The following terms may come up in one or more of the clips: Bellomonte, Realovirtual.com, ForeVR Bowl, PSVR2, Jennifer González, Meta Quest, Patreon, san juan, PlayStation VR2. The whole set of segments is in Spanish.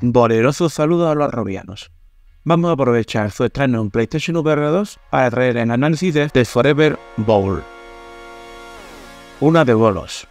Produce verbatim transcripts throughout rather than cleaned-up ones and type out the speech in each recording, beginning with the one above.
Valerosos saludos a los robianos. Vamos a aprovechar su estreno en PlayStation V R dos para traer el análisis de The ForeVR Bowl. Una de bolos.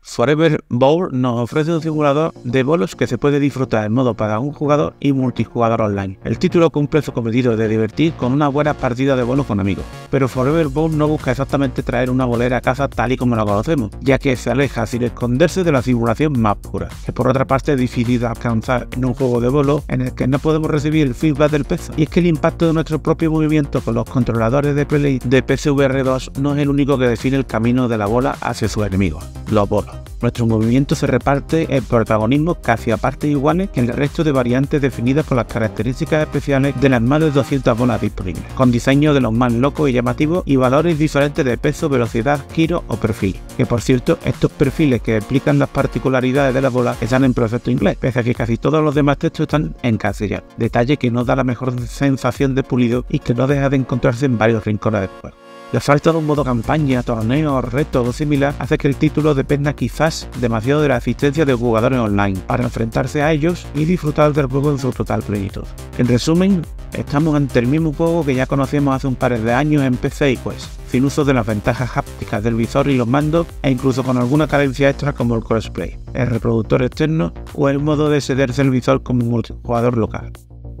ForeVR Bowl nos ofrece un simulador de bolos que se puede disfrutar en modo para un jugador y multijugador online. El título cumple su cometido de divertir con una buena partida de bolos con amigos, pero ForeVR Bowl no busca exactamente traer una bolera a casa tal y como la conocemos, ya que se aleja sin esconderse de la simulación más pura, que por otra parte es difícil de alcanzar en un juego de bolos en el que no podemos recibir el feedback del peso. Y es que el impacto de nuestro propio movimiento con los controladores de Play de P S V R dos no es el único que define el camino de la bola hacia sus enemigos, los bolos. Nuestro movimiento se reparte el protagonismo casi a partes iguales que el resto de variantes definidas por las características especiales de las más de doscientas bolas disponibles, con diseños de los más locos y llamativos y valores diferentes de peso, velocidad, giro o perfil. Que por cierto, estos perfiles que explican las particularidades de las bolas están en perfecto inglés, pese a que casi todos los demás textos están en castellano. Detalle que nos da la mejor sensación de pulido y que no deja de encontrarse en varios rincones del juego. La falta de un modo campaña, torneo, retos o similar hace que el título dependa quizás demasiado de la asistencia de jugadores online para enfrentarse a ellos y disfrutar del juego en su total plenitud. En resumen, estamos ante el mismo juego que ya conocemos hace un par de años en P C y Quest, sin uso de las ventajas hápticas del visor y los mandos, e incluso con alguna carencia extra como el crossplay, el reproductor externo o el modo de cederse el visor como multijugador local.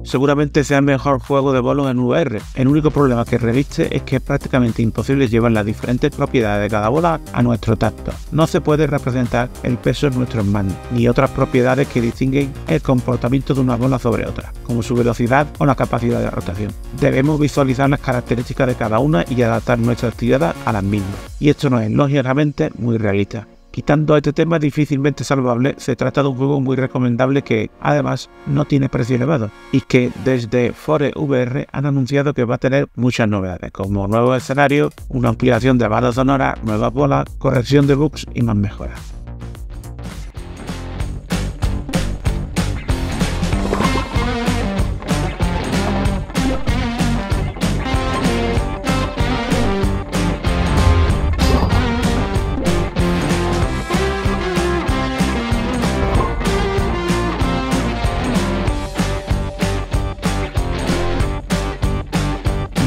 Seguramente sea el mejor juego de bolos en V R, el único problema que reviste es que es prácticamente imposible llevar las diferentes propiedades de cada bola a nuestro tacto. No se puede representar el peso en nuestros manos, ni otras propiedades que distinguen el comportamiento de una bola sobre otra, como su velocidad o la capacidad de rotación. Debemos visualizar las características de cada una y adaptar nuestras tiradas a las mismas, y esto no es, lógicamente, muy realista. Quitando este tema difícilmente salvable, se trata de un juego muy recomendable que, además, no tiene precio elevado y que desde ForeVR han anunciado que va a tener muchas novedades, como nuevos escenarios, una ampliación de banda sonora, nuevas bolas, corrección de bugs y más mejoras.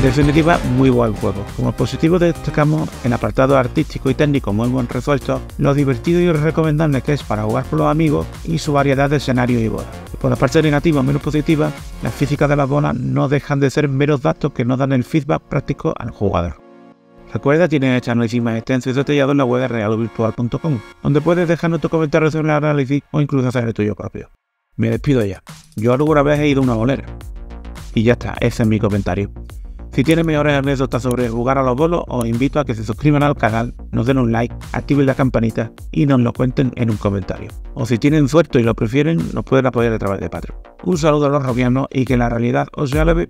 En definitiva, muy buen juego. Como positivo destacamos en apartado artístico y técnico muy buen resuelto, lo divertido y recomendable que es para jugar con los amigos y su variedad de escenarios y bolas. Por la parte negativa menos positiva, las físicas de las bolas no dejan de ser meros datos que no dan el feedback práctico al jugador. Recuerda, tienes este análisis más extenso y detallado en la web de Realovirtual punto com, donde puedes dejarnos tus comentarios sobre el análisis o incluso hacer el tuyo propio. Me despido ya. Yo alguna vez he ido a una bolera. Y ya está, ese es mi comentario. Si tienes mejores anécdotas sobre jugar a los bolos, os invito a que se suscriban al canal, nos den un like, activen la campanita y nos lo cuenten en un comentario. O si tienen suerte y lo prefieren, nos pueden apoyar a través de Patreon. Un saludo a los robianos y que la realidad os sea leve.